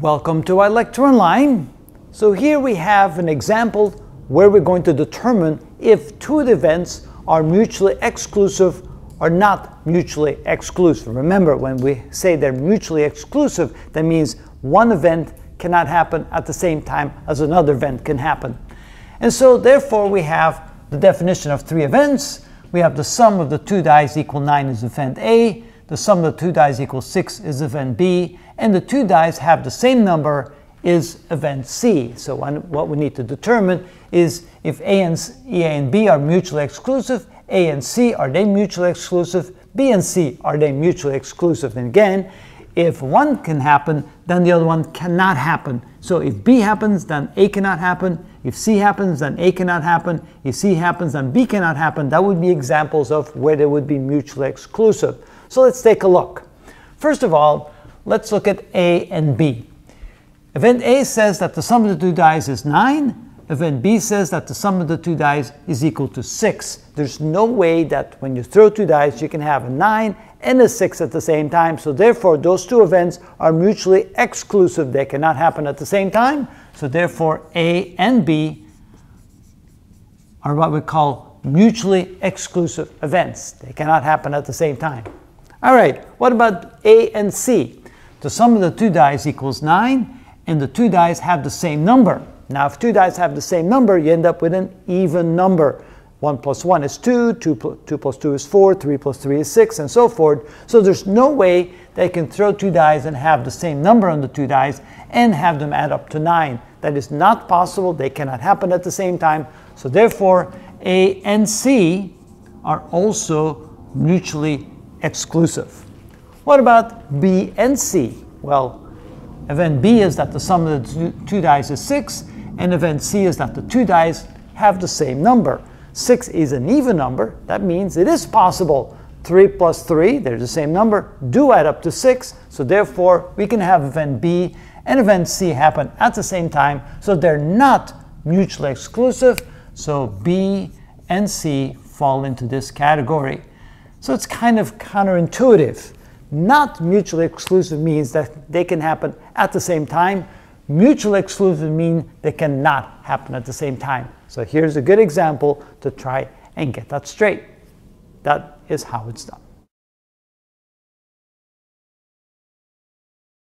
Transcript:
Welcome to iLecture Online. So here we have an example where we're going to determine if two events are mutually exclusive or not mutually exclusive. Remember, when we say they're mutually exclusive, that means one event cannot happen at the same time as another event can happen. And so therefore we have the definition of three events. We have the sum of the two dice equal 9 is event A. The sum of the two dice equals 6 is event B, and the two dice have the same number is event C. So what we need to determine is if A and B are mutually exclusive, A and C, are they mutually exclusive? B and C, are they mutually exclusive? And again, if one can happen, then the other one cannot happen. So if B happens, then A cannot happen. If C happens, then A cannot happen. If C happens, then B cannot happen. That would be examples of where they would be mutually exclusive. So let's take a look. First of all, let's look at A and B. Event A says that the sum of the two dice is 9. Event B says that the sum of the two dice is equal to 6. There's no way that when you throw two dice, you can have a 9 and a 6 at the same time. So therefore, those two events are mutually exclusive. They cannot happen at the same time. So therefore, A and B are what we call mutually exclusive events. They cannot happen at the same time. All right, what about A and C? The sum of the two dice equals 9, and the two dice have the same number. Now, if two dice have the same number, you end up with an even number. 1 plus 1 is 2, 2 plus 2 is 4, 3 plus 3 is 6, and so forth. So there's no way they can throw two dice and have the same number on the two dice and have them add up to 9. That is not possible. They cannot happen at the same time. So therefore, A and C are also mutually exclusive. What about B and C? Well, event B is that the sum of the two dice is 6, and event C is that the two dice have the same number. 6 is an even number. That means it is possible. 3 plus 3, they're the same number, do add up to 6. So therefore, we can have event B and event C happen at the same time. So they're not mutually exclusive. So B and C fall into this category. So it's kind of counterintuitive. Not mutually exclusive means that they can happen at the same time. Mutually exclusive means they cannot happen at the same time. So here's a good example to try and get that straight. That is how it's done.